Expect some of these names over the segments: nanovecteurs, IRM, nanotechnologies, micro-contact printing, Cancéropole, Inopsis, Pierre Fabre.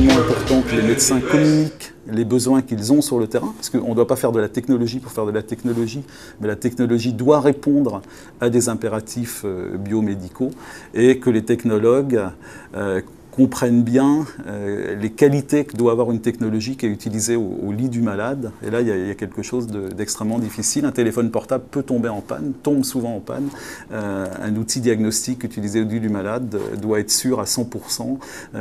extrêmement important que les médecins communiquent les besoins qu'ils ont sur le terrain, parce qu'on ne doit pas faire de la technologie pour faire de la technologie, mais la technologie doit répondre à des impératifs biomédicaux, et que les technologues comprennent bien les qualités que doit avoir une technologie qui est utilisée au lit du malade. Et là, il y a quelque chose d'extrêmement difficile. Un téléphone portable peut tomber en panne, tombe souvent en panne. Un outil diagnostique utilisé au lit du malade doit être sûr à 100%,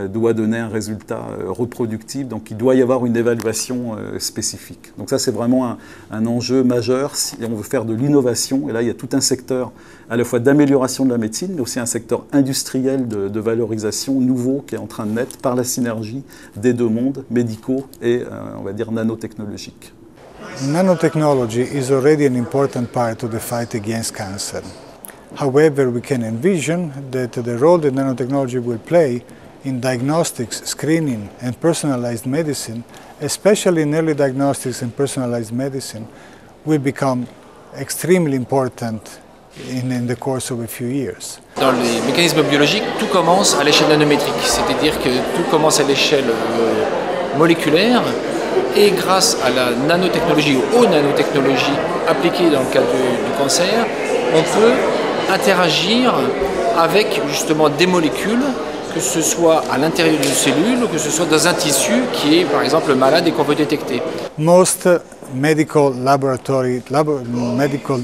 doit donner un résultat reproductible. Donc, il doit y avoir une évaluation spécifique. Donc ça, c'est vraiment un enjeu majeur si on veut faire de l'innovation. Et là, il y a tout un secteur à la fois d'amélioration de la médecine, mais aussi un secteur industriel de valorisation nouveau qui est en train de naître par la synergie des deux mondes, médicaux et, on va dire, nanotechnologiques. Nanotechnology is already an important part of the fight against cancer. However, we can envision that the role that nanotechnology will play in diagnostics, screening and personalized medicine, especially in early diagnostics and personalized medicine, will become extremely important in the course of a few years. Dans les mécanismes biologiques, tout commence à l'échelle nanométrique, c'est-à-dire que tout commence à l'échelle moléculaire, et grâce à la nanotechnologie ou aux nanotechnologies appliquées dans le cadre du cancer, on peut interagir avec justement des molécules, que ce soit à l'intérieur d'une cellule ou que ce soit dans un tissu qui est par exemple malade et qu'on peut détecter. Most medical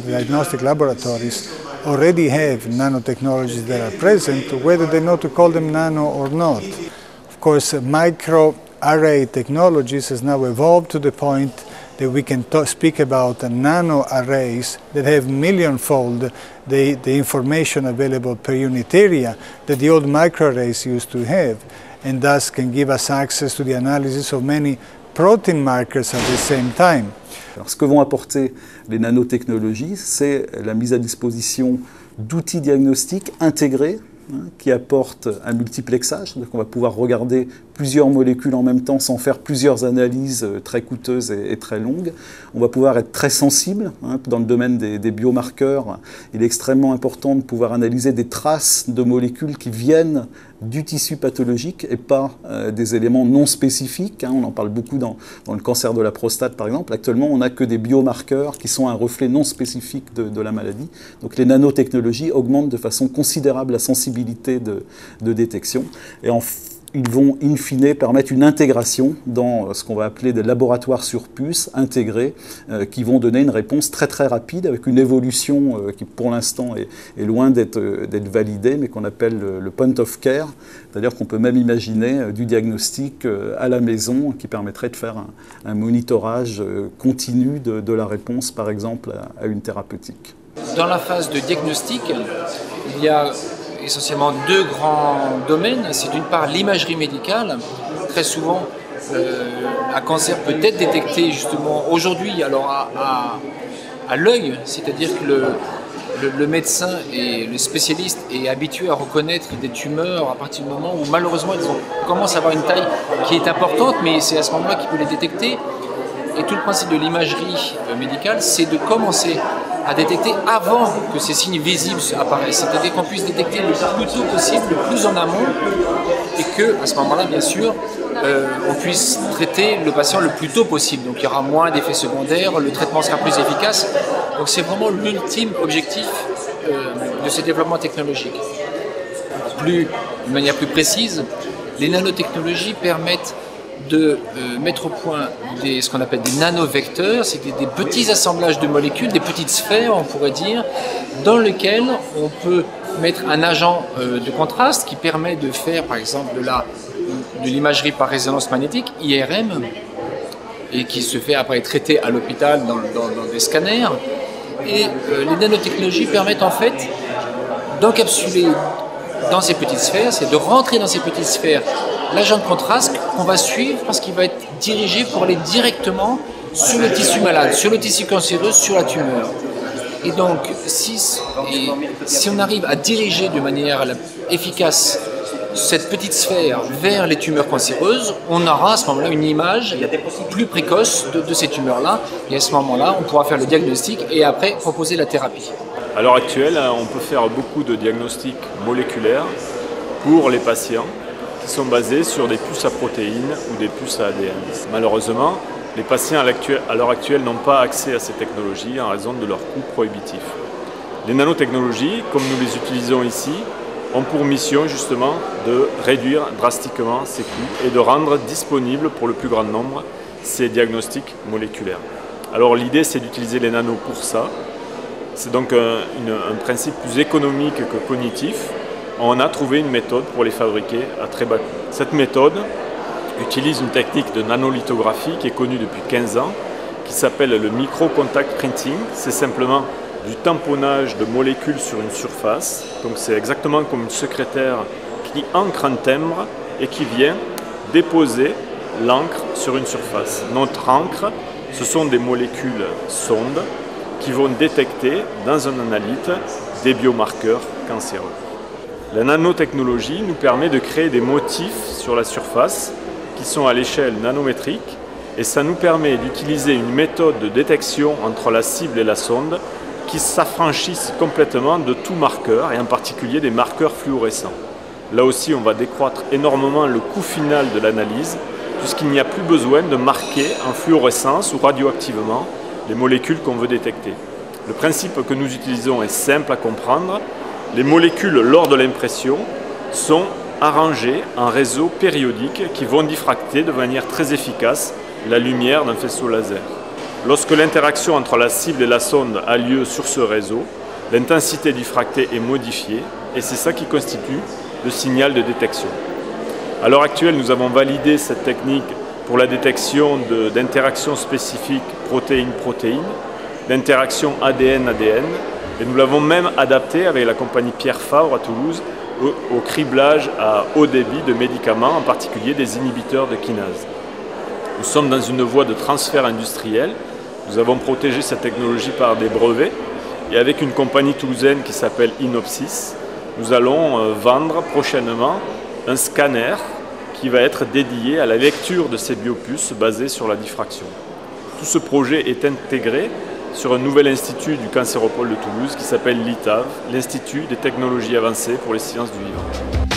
diagnostic laboratories already have nanotechnologies that are present, whether they know to call them nano or not. Of course, micro-array technologies has now evolved to the point that we can speak about nano-arrays that have million-fold the information available per unit area that the old microarrays used to have, and thus can give us access to the analysis of many protein markers at the same time. Alors, ce que vont apporter les nanotechnologies, c'est la mise à disposition d'outils diagnostiques intégrés qui apportent un multiplexage, donc on va pouvoir regarder plusieurs molécules en même temps sans faire plusieurs analyses très coûteuses et très longues. On va pouvoir être très sensible. Dans le domaine des biomarqueurs, il est extrêmement important de pouvoir analyser des traces de molécules qui viennent du tissu pathologique et pas des éléments non spécifiques. On en parle beaucoup dans le cancer de la prostate, par exemple. Actuellement, on n'a que des biomarqueurs qui sont un reflet non spécifique de la maladie. Donc les nanotechnologies augmentent de façon considérable la sensibilité de détection. Et ils vont in fine permettre une intégration dans ce qu'on va appeler des laboratoires sur puce intégrés qui vont donner une réponse très très rapide avec une évolution qui pour l'instant est loin d'être validée, mais qu'on appelle le point of care, c'est-à-dire qu'on peut même imaginer du diagnostic à la maison qui permettrait de faire un monitorage continu de la réponse par exemple à une thérapeutique. Dans la phase de diagnostic, il y a essentiellement deux grands domaines. C'est d'une part l'imagerie médicale. Très souvent, un cancer peut être détecté justement aujourd'hui alors à l'œil, c'est-à-dire que le médecin et le spécialiste est habitué à reconnaître des tumeurs à partir du moment où malheureusement ils commencent à avoir une taille qui est importante, mais c'est à ce moment-là qu'il peut les détecter. Et tout le principe de l'imagerie médicale, c'est de commencer à détecter avant que ces signes visibles apparaissent. C'est-à-dire qu'on puisse détecter le plus tôt possible, le plus en amont, et qu'à ce moment-là, bien sûr, on puisse traiter le patient le plus tôt possible. Donc il y aura moins d'effets secondaires, le traitement sera plus efficace. Donc c'est vraiment l'ultime objectif de ces développements technologiques. De manière plus précise, les nanotechnologies permettent de mettre au point ce qu'on appelle des nanovecteurs, c'est des petits assemblages de molécules, des petites sphères, on pourrait dire, dans lesquelles on peut mettre un agent de contraste qui permet de faire, par exemple, de l'imagerie par résonance magnétique, IRM, et qui se fait après traiter à l'hôpital dans des scanners. Et les nanotechnologies permettent en fait d'encapsuler dans ces petites sphères, c'est de rentrer dans ces petites sphères l'agent de contraste qu'on va suivre parce qu'il va être dirigé pour aller directement sur le tissu malade, sur le tissu cancéreux, sur la tumeur. Et donc, si on arrive à diriger de manière efficace cette petite sphère vers les tumeurs cancéreuses, on aura à ce moment-là une image plus précoce de ces tumeurs-là. Et à ce moment-là, on pourra faire le diagnostic et après proposer la thérapie. À l'heure actuelle, on peut faire beaucoup de diagnostics moléculaires pour les patients. qui sont basées sur des puces à protéines ou des puces à ADN. Malheureusement, les patients à l'heure actuelle n'ont pas accès à ces technologies en raison de leur coût prohibitif. Les nanotechnologies, comme nous les utilisons ici, ont pour mission justement de réduire drastiquement ces coûts et de rendre disponibles pour le plus grand nombre ces diagnostics moléculaires. Alors l'idée, c'est d'utiliser les nanos pour ça. C'est donc un principe plus économique que cognitif. On a trouvé une méthode pour les fabriquer à très bas coût. Cette méthode utilise une technique de nanolithographie qui est connue depuis 15 ans, qui s'appelle le micro-contact printing. C'est simplement du tamponnage de molécules sur une surface. Donc c'est exactement comme une secrétaire qui encre un timbre et qui vient déposer l'encre sur une surface. Notre encre, ce sont des molécules sondes qui vont détecter dans un analyte des biomarqueurs cancéreux. La nanotechnologie nous permet de créer des motifs sur la surface qui sont à l'échelle nanométrique, et ça nous permet d'utiliser une méthode de détection entre la cible et la sonde qui s'affranchissent complètement de tout marqueur, et en particulier des marqueurs fluorescents. Là aussi, on va décroître énormément le coût final de l'analyse, puisqu'il n'y a plus besoin de marquer en fluorescence ou radioactivement les molécules qu'on veut détecter. Le principe que nous utilisons est simple à comprendre. Les molécules, lors de l'impression, sont arrangées en réseaux périodiques qui vont diffracter de manière très efficace la lumière d'un faisceau laser. Lorsque l'interaction entre la cible et la sonde a lieu sur ce réseau, l'intensité diffractée est modifiée, et c'est ça qui constitue le signal de détection. À l'heure actuelle, nous avons validé cette technique pour la détection d'interactions spécifiques protéines-protéines, d'interactions ADN-ADN, et nous l'avons même adapté avec la compagnie Pierre Fabre à Toulouse au criblage à haut débit de médicaments, en particulier des inhibiteurs de kinase. Nous sommes dans une voie de transfert industriel. Nous avons protégé cette technologie par des brevets, et avec une compagnie toulousaine qui s'appelle Inopsis, nous allons vendre prochainement un scanner qui va être dédié à la lecture de ces biopuces basées sur la diffraction. Tout ce projet est intégré sur un nouvel institut du Cancéropole de Toulouse qui s'appelle l'ITAV, l'Institut des technologies avancées pour les sciences du vivant.